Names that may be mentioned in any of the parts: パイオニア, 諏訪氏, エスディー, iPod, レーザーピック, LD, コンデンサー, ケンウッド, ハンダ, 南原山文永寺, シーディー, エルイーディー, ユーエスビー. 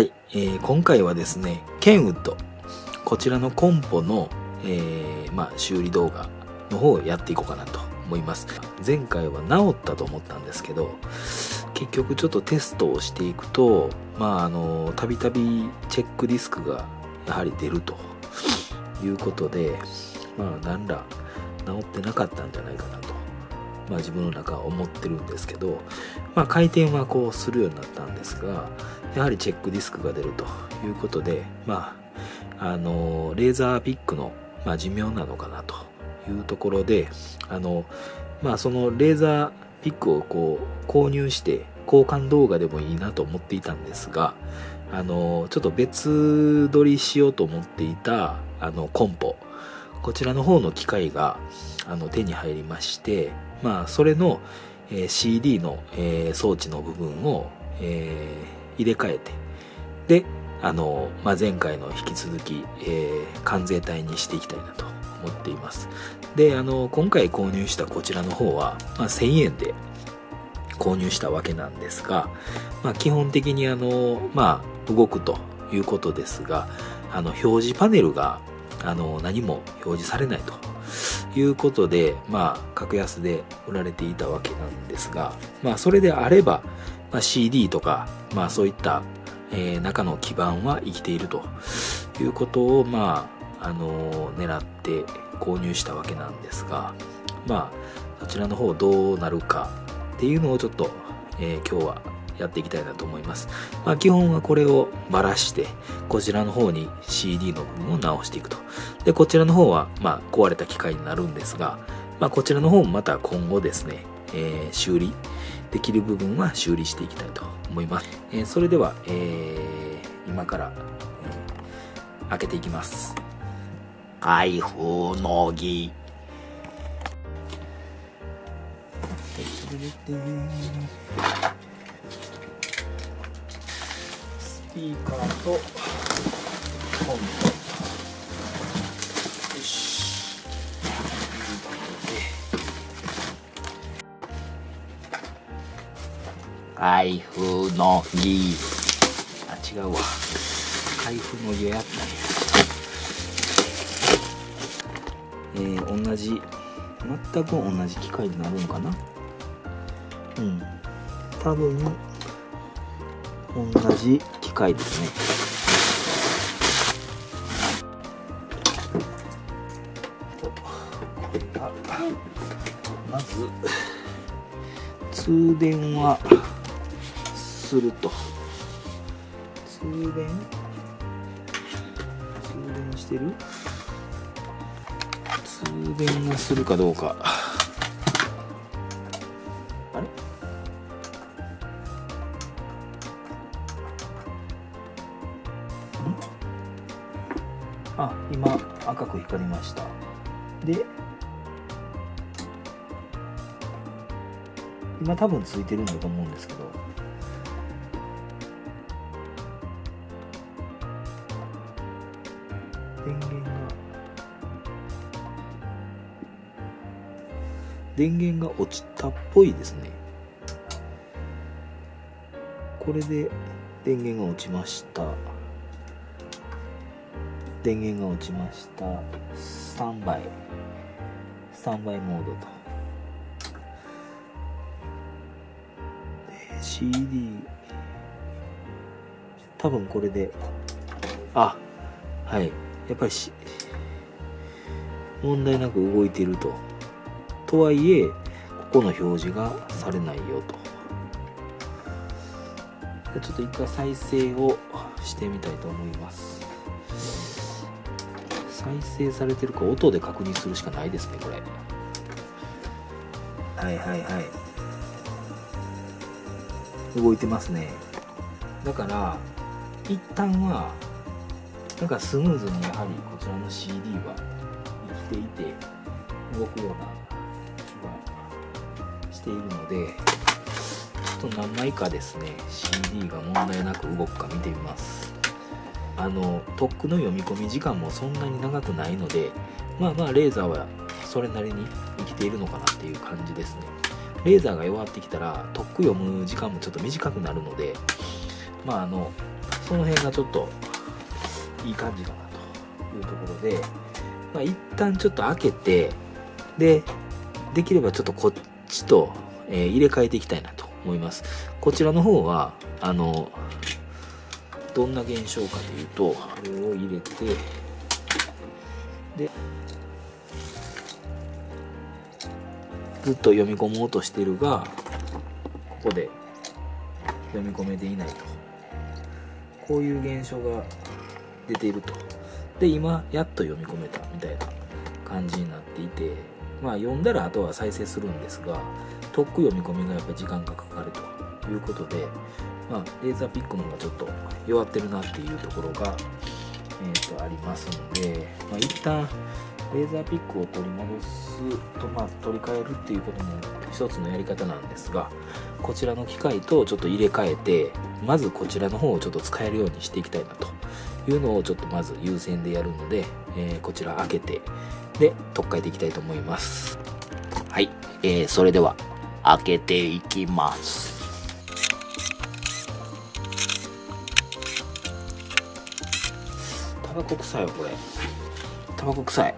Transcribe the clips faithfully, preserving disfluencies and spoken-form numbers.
はい、えー、今回はですね、ケンウッド、こちらのコンポの、えー、まあ、修理動画の方をやっていこうかなと思います。前回は治ったと思ったんですけど、結局ちょっとテストをしていくと、まあ、あの、たびたびチェックリスクがやはり出るということで、まあ、なんら治ってなかったんじゃないかなと。まあ、自分の中は思ってるんですけど、まあ、回転はこうするようになったんですが、やはりチェックディスクが出るということで、まあ、あのレーザーピックの、まあ、寿命なのかなというところで、あの、まあ、そのレーザーピックをこう購入して交換動画でもいいなと思っていたんですが、あのちょっと別撮りしようと思っていたあのコンポ、こちらの方の機械があの手に入りまして、まあ、それの、えー、シーディー の、えー、装置の部分を、えー、入れ替えて、で、あの、まあ、前回の引き続き、えー、関税体にしていきたいなと思っています。で、あの、今回購入したこちらの方は、まあ、せんえんで購入したわけなんですが、まあ、基本的にあの、まあ、動くということですが、あの、表示パネルがあの何も表示されないということで、まあ、格安で売られていたわけなんですが、まあ、それであれば、まあ、シーディー とか、まあ、そういった、えー、中の基盤は生きているということを、まあ、あのー、狙って購入したわけなんですが、まあ、そちらの方どうなるかっていうのをちょっと、えー、今日はやっていきたいなと思います。まあ、基本はこれをばらして、こちらの方に シーディー の部分を直していくと。で、こちらの方は、まあ、壊れた機械になるんですが、まあ、こちらの方もまた今後ですね、えー、修理できる部分は修理していきたいと思います。えー、それでは、えー、今から、えー、開けていきます。開封の儀。スピーカーとコンポ、よし、開封の儀、あ、違うわ、開封の儀やったんや、えー、同じ、全く同じ機械になるのかな、うん、多分同じ機械ですね。まず通電はすると、通電通電してる、通電がするかどうか、あれあ、今赤く光りました。で、今多分ついてるんだと思うんですけど、電源が電源が落ちたっぽいですね。これで電源が落ちました。電源が落ちました。スタンバイ。スタンバイモードと。で、シーディー。多分これで。あ、はい。やっぱりし、問題なく動いていると。とはいえ、ここの表示がされないよと。ちょっと一回再生をしてみたいと思います。再生されてるか音で確認するしかないですね、これ。はいはいはい、動いてますね。だから一旦はなんかスムーズにやはりこちらの シーディー は生きていて動くような気がしているので、ちょっと何枚かですね シーディー が問題なく動くか見てみます。あのトックの読み込み時間もそんなに長くないので、まあまあレーザーはそれなりに生きているのかなっていう感じですね。レーザーが弱ってきたらトック読む時間もちょっと短くなるので、まああのその辺がちょっといい感じかなというところで、まあ、一旦ちょっと開けて、でできればちょっとこっちと、えー、入れ替えていきたいなと思います。こちらの方はあのどんな現象かというと、これを入れて、でずっと読み込もうとしてるが、ここで読み込めていないと、こういう現象が出ていると。で今やっと読み込めたみたいな感じになっていて、まあ読んだらあとは再生するんですが、とっく読み込みがやっぱ時間がかかるということで、まあ、レーザーピックの方がちょっと弱ってるなっていうところが、えー、とありますので、まあ、一旦レーザーピックを取り戻すと、まあ、取り替えるっていうことも一つのやり方なんですが、こちらの機械とちょっと入れ替えて、まずこちらの方をちょっと使えるようにしていきたいなというのをちょっとまず優先でやるので、えー、こちら開けて、で取っ替えていきたいと思います。はい、えー、それでは開けていきます。タバコ臭いよこれ。タバコ臭い。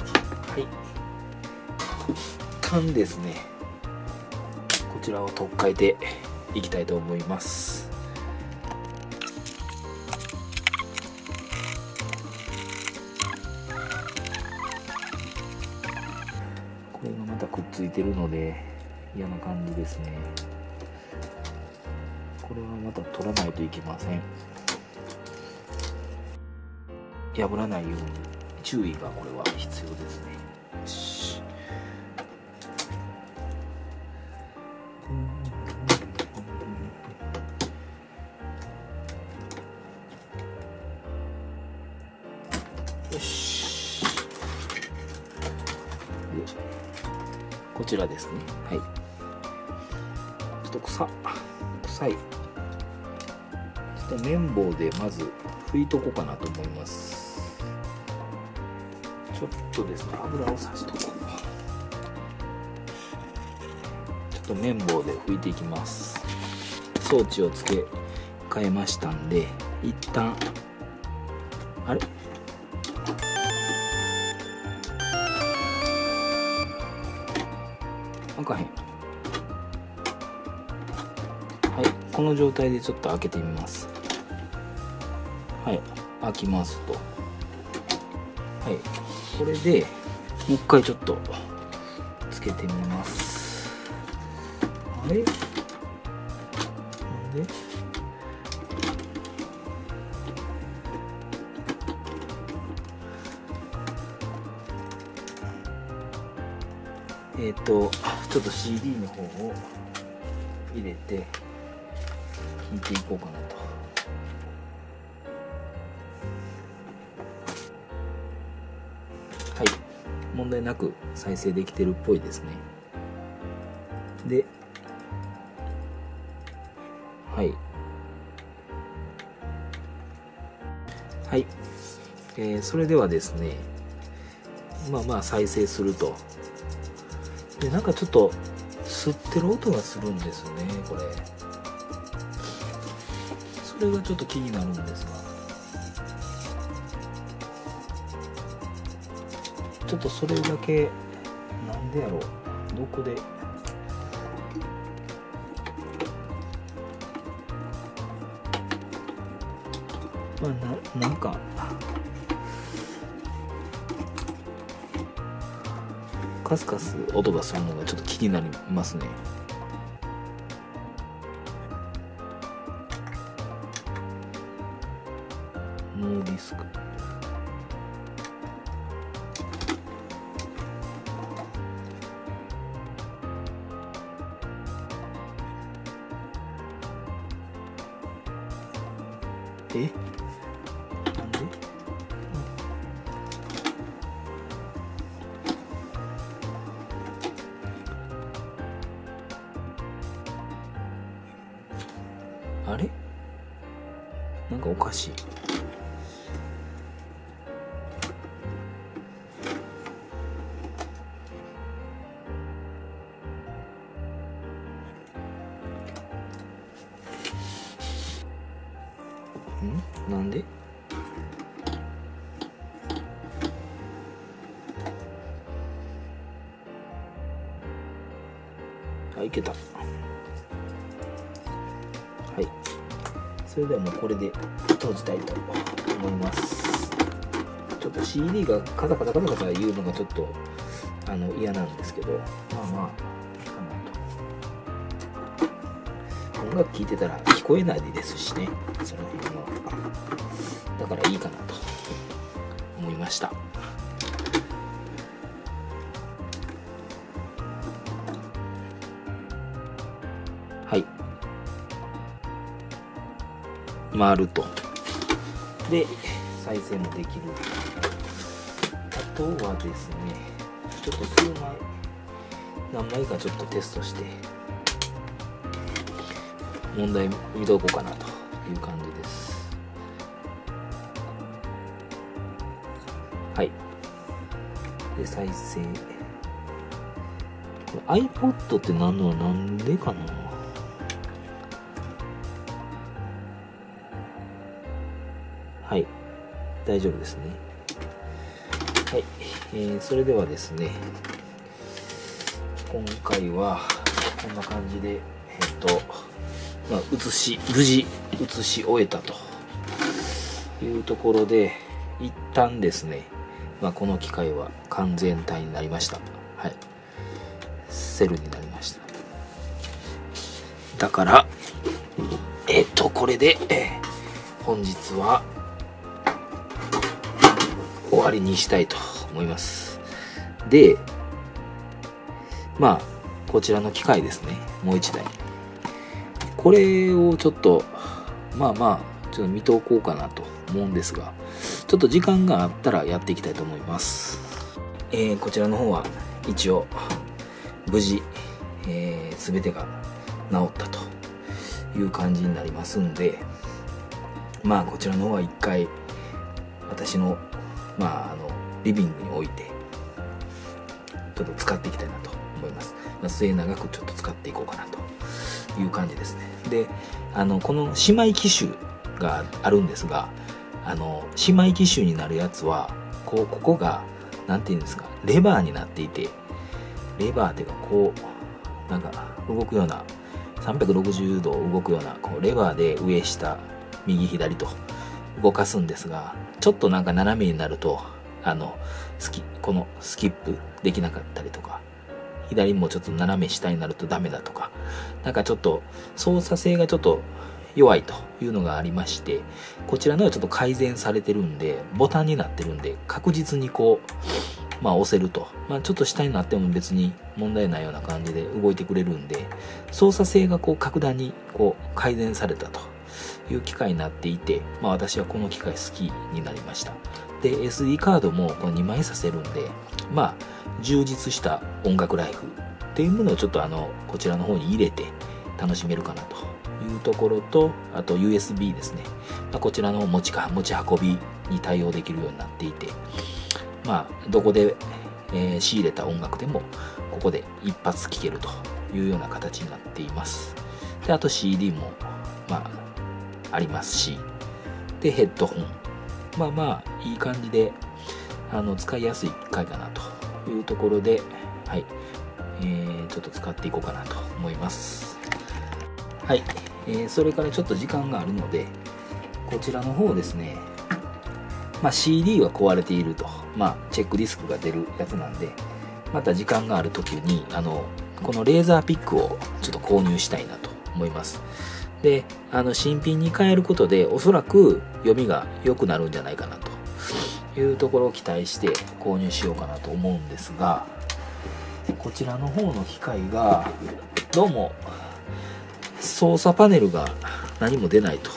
はい、缶ですね。こちらを取っ替えていきたいと思います。これがまたくっついてるので嫌な感じですね。これはまた取らないといけません。破らないように注意がこれは必要ですね。よし。よし。こちらですね。はい。ちょっと臭っ。臭い。綿棒でまず拭いとこうかなと思います。ちょっとですね、油をさしとこう。ちょっと綿棒で拭いていきます。装置を付け替えましたんで、一旦あれ開かへん。はい、この状態でちょっと開けてみます。はい、開きますと、はい、これでもう一回ちょっとつけてみます。あれなんでえっとちょっと シーディー の方を入れて聞いていこうかなと。はい、問題なく再生できてるっぽいですね。で、はいはい、えー、それではですね、まあまあ再生すると。で、なんかちょっと吸ってる音がするんですよね、これ。それがちょっと気になるんですが、ちょっとそれだけなんでやろう、どこで、まあ、な, なんかカスカス音がするのがちょっと気になりますね。ノーディスク。えなんで、うん、あれなんかおかしい。ん？なんで？あ、いけた。はい。それではもうこれで閉じたいと思います。ちょっと シーディー がカタカタカタカタ言うのがちょっとあの嫌なんですけど、まあまあいいかなと。音楽聴いてたら聞こえないですしね、その辺は。だからいいかなと思いました。はい。回ると。で、再生もできる。あとはですね、ちょっと数枚、何枚かちょっとテストして、問題見とこうかなという感じです。はい。で、再生。これ iPod って何のはなんでかな？はい、大丈夫ですね。はい、えー、それではですね、今回はこんな感じで、えっと、まあ、写し、無事写し終えたというところで、一旦ですね、まあ、この機械は完全体になりました。はい、セルになりました。だから、えっと、これで、えー、本日は、終わりにしたいと思います。で、まあ、こちらの機械ですね。もう一台。これをちょっと、まあまあ、ちょっと見ておこうかなと思うんですが、ちょっと時間があったらやっていきたいと思います。えー、こちらの方は一応、無事、えー、全てが治ったという感じになりますんで、まあ、こちらの方は一回、私のまあ、あのリビングに置いてちょっと使っていきたいなと思います。まあ、末永くちょっと使っていこうかなという感じですね。で、あのこの姉妹機種があるんですが、あの姉妹機種になるやつはこう、ここが何て言うんですか、レバーになっていて、レバーっていうかこうなんか動くようなさんびゃくろくじゅうど動くようなこうレバーで上下右左と動かすんですが、ちょっとなんか斜めになるとあのスキこのスキップできなかったりとか、左もちょっと斜め下になるとダメだとか、なんかちょっと操作性がちょっと弱いというのがありまして、こちらのはちょっと改善されてるんで、ボタンになってるんで確実にこう、まあ、押せると、まあ、ちょっと下になっても別に問題ないような感じで動いてくれるんで、操作性がこう格段にこう改善されたという機械になっていて、まあ、私はこの機械好きになりました。で エスディー カードもこのにまいさせるんで、まあ、充実した音楽ライフっていうものをちょっとあのこちらの方に入れて楽しめるかなというところと、あと ユーエスビー ですね、まあ、こちらの持ちか持ち運びに対応できるようになっていて、まあ、どこで、えー、仕入れた音楽でもここで一発聴けるというような形になっています。であと シーディー もまあありますし、でヘッドホン、まあまあいい感じであの使いやすい機械かなというところで、はい、えー、ちょっと使っていこうかなと思います。はい、えー、それからちょっと時間があるので、こちらの方ですね、まあ、シーディー は壊れていると、まあ、チェックディスクが出るやつなんで、また時間がある時にあのこのレーザーピックをちょっと購入したいなと思います。で、あの新品に変えることでおそらく読みが良くなるんじゃないかなというところを期待して購入しようかなと思うんですが、こちらの方の機械がどうも操作パネルが何も出ないと、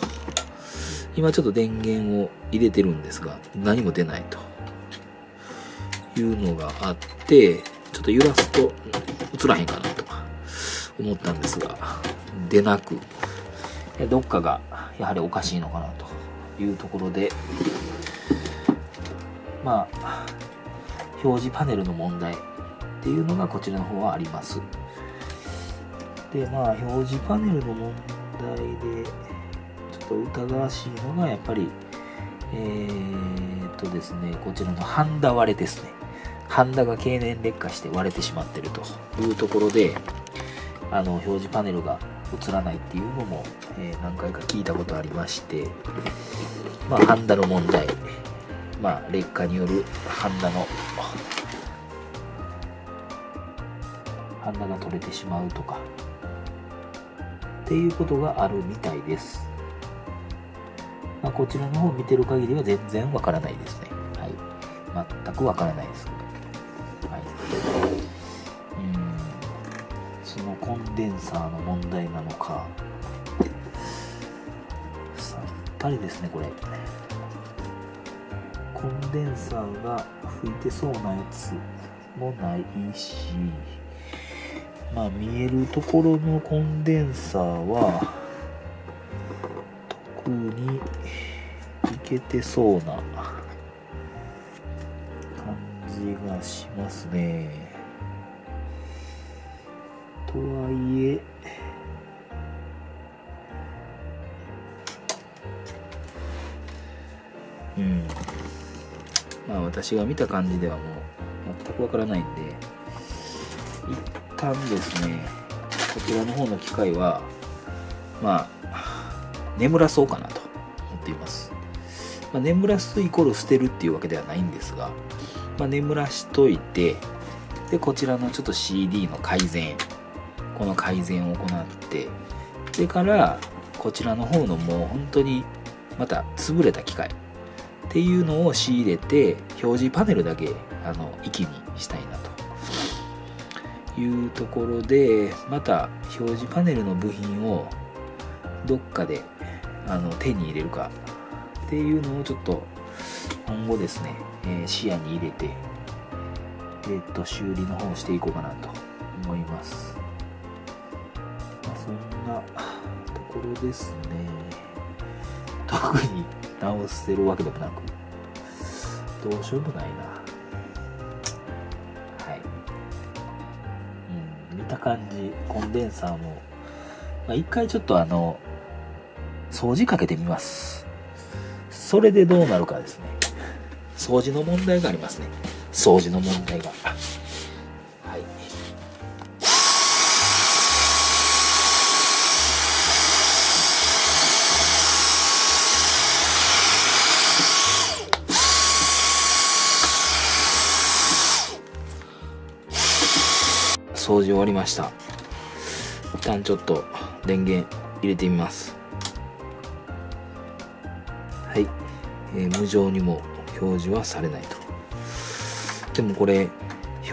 今ちょっと電源を入れてるんですが何も出ないというのがあって、ちょっと揺らすと映らへんかなとか思ったんですが出なく、どっかがやはりおかしいのかなというところで、まあ表示パネルの問題っていうのがこちらの方はあります。でまあ表示パネルの問題でちょっとと疑わしいのがやっぱりえー、っとですねこちらのハンダ割れですね。ハンダが経年劣化して割れてしまっているというところで、あの表示パネルが映らないっていうのも、えー、何回か聞いたことありまして、まあ、ハンダの問題、まあ、劣化によるハンダのハンダが取れてしまうとかっていうことがあるみたいです。まあ、こちらの方を見てる限りは全然わからないですね。はい、全くわからないです。はい、うん、そのコンデンサーの問題なのか、さっぱりですねこれ。コンデンサーが吹いてそうなやつもないし、まあ見えるところのコンデンサーは特にいけてそうな感じがしますね。とはいえうんまあ私が見た感じではもう全くわからないんで、一旦ですねこちらの方の機械はまあ眠らそうかなと思っています。まあ、眠らすイコール捨てるっていうわけではないんですが、まあ、眠らしといて、でこちらのちょっと シーディー の改善、この改善を行ってでからこちらの方のもう本当にまた潰れた機械っていうのを仕入れて表示パネルだけあの息にしたいなというところで、また表示パネルの部品をどっかであの手に入れるかっていうのをちょっと今後ですね、えー、視野に入れて、えー、っと修理の方をしていこうかなと思います。まあ、そんなところですね。特に直せるわけでもなく、どうしようもないな。はい、うん、見た感じコンデンサーも、まあ、一回ちょっとあの掃除かけてみます。それでどうなるかですね。掃除の問題がありますね。掃除の問題がはい掃除終わりました。一旦ちょっと電源入れてみます。はい、えー、無情にも表示はされないと。でもこれ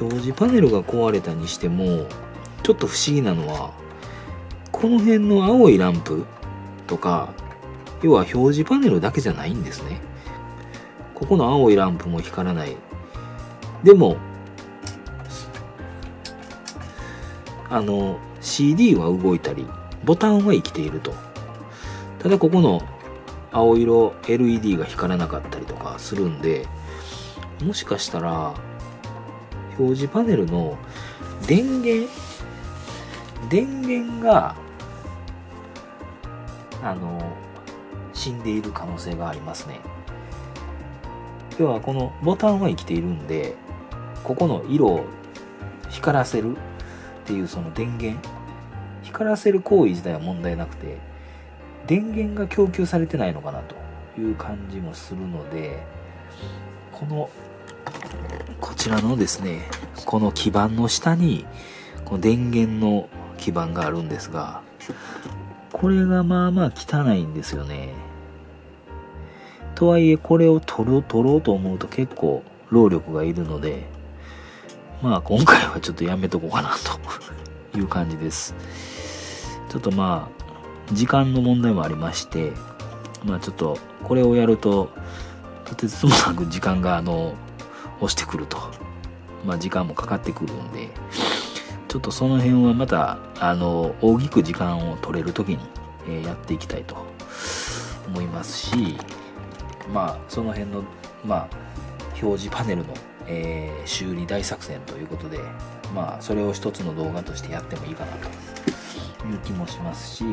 表示パネルが壊れたにしてもちょっと不思議なのは、この辺の青いランプとか、要は表示パネルだけじゃないんですね。ここの青いランプも光らない。でもあの シーディー は動いたりボタンは生きていると。ただここの青色 エルイーディー が光らなかったりとかするんで、もしかしたら表示パネルの電源電源があの死んでいる可能性がありますね。要はこのボタンは生きているんで、ここの色を光らせるっていうその電源、光らせる行為自体は問題なくて、電源が供給されてないのかなという感じもするので、このこちらのですね、この基板の下にこの電源の基板があるんですが、これがまあまあ汚いんですよね。とはいえこれを取ろう取ろうと思うと結構労力がいるので、まあ今回はちょっとやめとこうかなという感じです。ちょっとまあ時間の問題もありまして、まあちょっとこれをやるととてつもなく時間があの押してくると、まあ時間もかかってくるんで、ちょっとその辺はまたあの大きく時間を取れるときに、えー、やっていきたいと思いますし、まあその辺のまあ表示パネルのえー、修理大作戦ということで、まあそれを一つの動画としてやってもいいかなという気もしますし、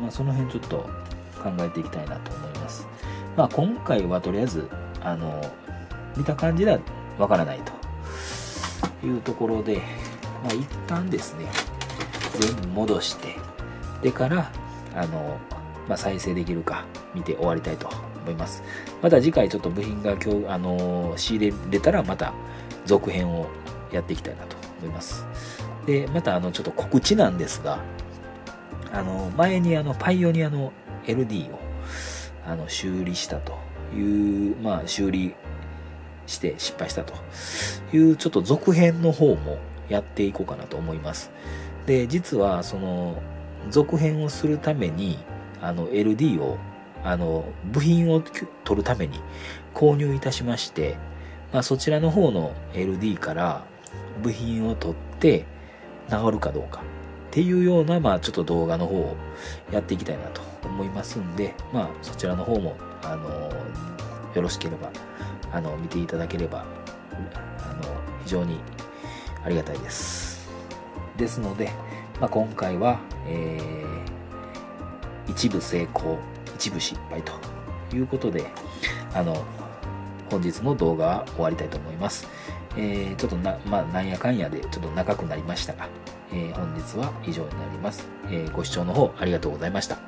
まあ、その辺ちょっと考考えていきたいなと思います。まあ、今回はとりあえずあの見た感じではわからないというところで、まあ、一旦ですね全部戻してでからあの、まあ、再生できるか見て終わりたいと思います。また次回ちょっと部品が今日あの仕入れれたらまた続編をやっていきたいなと思います。でまたあのちょっと告知なんですが、あの前にあのパイオニアの エルディー をあの修理したという、まあ、修理して失敗したというちょっと続編の方もやっていこうかなと思います。で実はその続編をするためにあの エルディー をあの部品を取るために購入いたしまして、まあ、そちらの方の エルディー から部品を取って直るかどうかっていうような、まあ、ちょっと動画の方をやっていきたいなと思いますんで、まあ、そちらの方もあのよろしければあの見ていただければあの非常にありがたいです。ですので、まあ、今回は、えー、一部成功一部失敗ということであの本日の動画は終わりたいと思います。えー、ちょっとな、まあ、なんやかんやでちょっと長くなりましたが、えー、本日は以上になります。えー、ご視聴の方ありがとうございました。